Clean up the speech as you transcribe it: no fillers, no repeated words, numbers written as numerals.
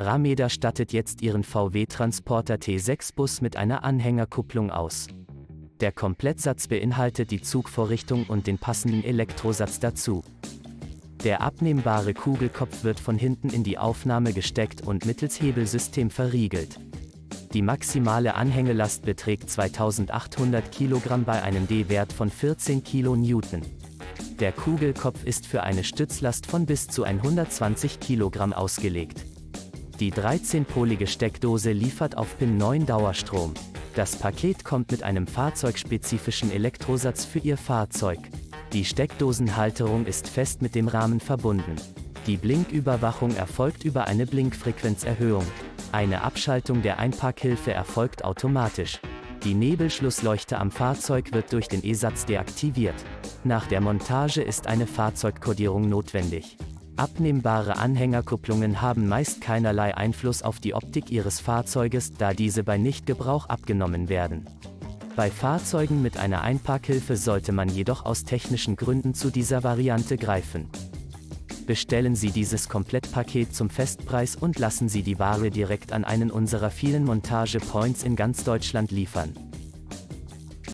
Rameder stattet jetzt ihren VW-Transporter T6-Bus mit einer Anhängerkupplung aus. Der Komplettsatz beinhaltet die Zugvorrichtung und den passenden Elektrosatz dazu. Der abnehmbare Kugelkopf wird von hinten in die Aufnahme gesteckt und mittels Hebelsystem verriegelt. Die maximale Anhängelast beträgt 2800 kg bei einem D-Wert von 14 kN. Der Kugelkopf ist für eine Stützlast von bis zu 120 kg ausgelegt. Die 13-polige Steckdose liefert auf Pin 9 Dauerstrom. Das Paket kommt mit einem fahrzeugspezifischen Elektrosatz für Ihr Fahrzeug. Die Steckdosenhalterung ist fest mit dem Rahmen verbunden. Die Blinküberwachung erfolgt über eine Blinkfrequenzerhöhung. Eine Abschaltung der Einparkhilfe erfolgt automatisch. Die Nebelschlussleuchte am Fahrzeug wird durch den E-Satz deaktiviert. Nach der Montage ist eine Fahrzeugkodierung notwendig. Abnehmbare Anhängerkupplungen haben meist keinerlei Einfluss auf die Optik Ihres Fahrzeuges, da diese bei Nichtgebrauch abgenommen werden. Bei Fahrzeugen mit einer Einparkhilfe sollte man jedoch aus technischen Gründen zu dieser Variante greifen. Bestellen Sie dieses Komplettpaket zum Festpreis und lassen Sie die Ware direkt an einen unserer vielen Montage-Points in ganz Deutschland liefern.